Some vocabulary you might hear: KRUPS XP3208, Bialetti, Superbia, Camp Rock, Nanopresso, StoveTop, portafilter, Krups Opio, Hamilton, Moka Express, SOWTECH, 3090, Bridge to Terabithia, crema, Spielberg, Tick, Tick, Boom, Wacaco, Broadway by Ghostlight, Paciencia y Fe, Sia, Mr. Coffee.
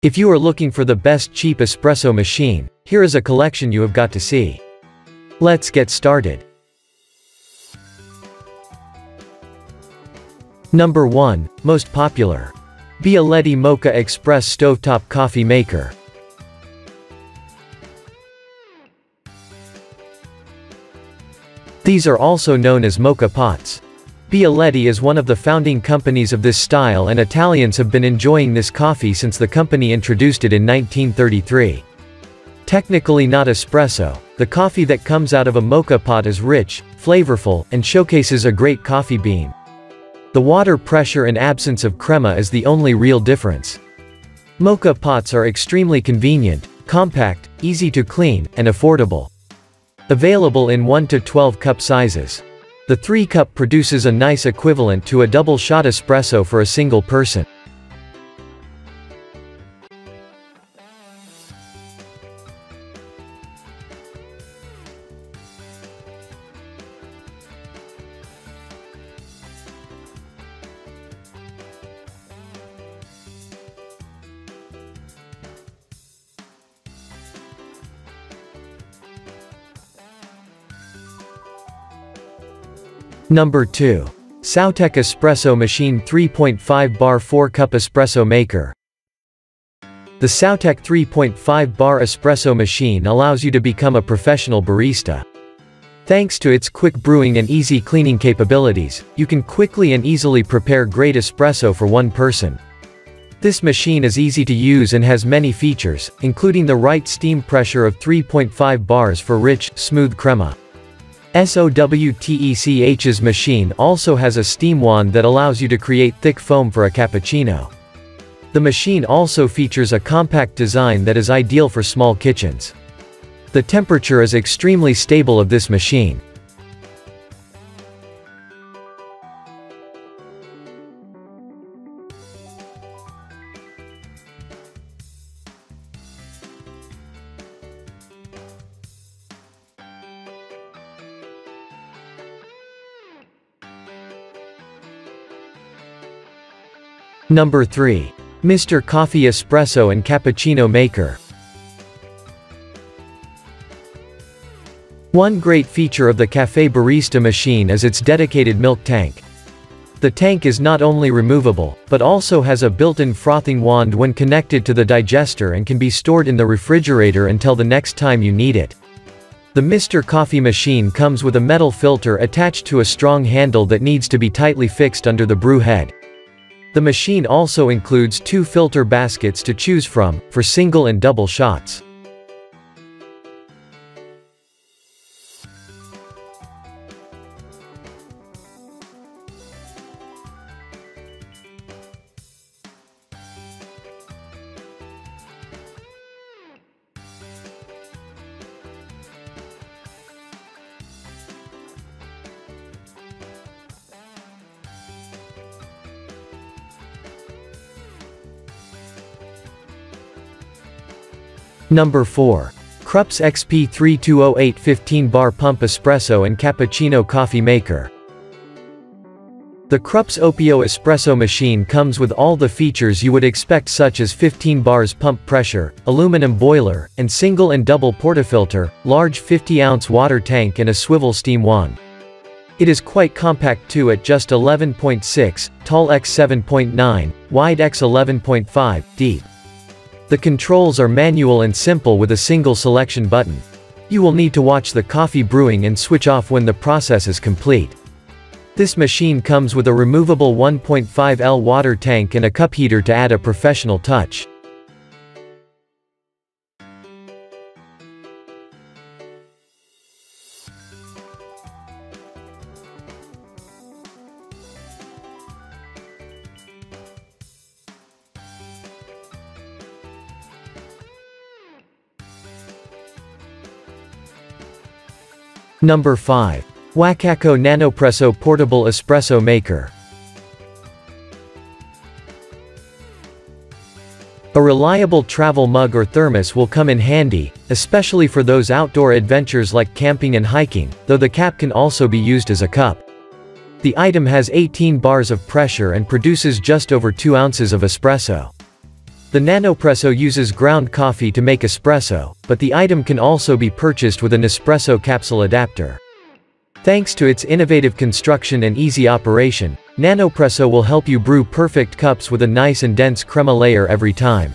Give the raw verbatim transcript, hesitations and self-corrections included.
If you are looking for the best cheap espresso machine, here is a collection you have got to see. Let's get started. Number one. Most popular. Bialetti Moka Express Stovetop Coffee Maker. These are also known as Moka Pots. Bialetti is one of the founding companies of this style, and Italians have been enjoying this coffee since the company introduced it in nineteen thirty-three. Technically not espresso, the coffee that comes out of a moka pot is rich, flavorful, and showcases a great coffee bean. The water pressure and absence of crema is the only real difference. Moka pots are extremely convenient, compact, easy to clean, and affordable. Available in one to twelve cup sizes. The three cup produces a nice equivalent to a double shot espresso for a single person. Number two. SOWTECH Espresso Machine three point five bar four cup Espresso Maker. The SOWTECH three point five bar espresso machine allows you to become a professional barista. Thanks to its quick brewing and easy cleaning capabilities, you can quickly and easily prepare great espresso for one person. This machine is easy to use and has many features, including the right steam pressure of three point five bars for rich, smooth crema. SOWTECH's machine also has a steam wand that allows you to create thick foam for a cappuccino. The machine also features a compact design that is ideal for small kitchens. The temperature is extremely stable of this machine. Number three. Mister Coffee Espresso and Cappuccino Maker. One great feature of the Cafe Barista machine is its dedicated milk tank. The tank is not only removable, but also has a built-in frothing wand when connected to the digester and can be stored in the refrigerator until the next time you need it. The Mister Coffee machine comes with a metal filter attached to a strong handle that needs to be tightly fixed under the brew head. The machine also includes two filter baskets to choose from, for single and double shots. Number four. Krups X P three two zero eight fifteen bar Pump Espresso and Cappuccino Coffee Maker. The Krups Opio Espresso machine comes with all the features you would expect, such as fifteen bars pump pressure, aluminum boiler, and single and double portafilter, large fifty ounce water tank, and a swivel steam wand. It is quite compact too, at just eleven point six, tall by seven point nine, wide by eleven point five, deep. The controls are manual and simple with a single selection button. You will need to watch the coffee brewing and switch off when the process is complete. This machine comes with a removable one point five liter water tank and a cup heater to add a professional touch. Number five. Wacaco Nanopresso Portable Espresso Maker. A reliable travel mug or thermos will come in handy, especially for those outdoor adventures like camping and hiking, though the cap can also be used as a cup. The item has eighteen bars of pressure and produces just over two ounces of espresso. The Nanopresso uses ground coffee to make espresso, but the item can also be purchased with an espresso capsule adapter. Thanks to its innovative construction and easy operation, Nanopresso will help you brew perfect cups with a nice and dense crema layer every time.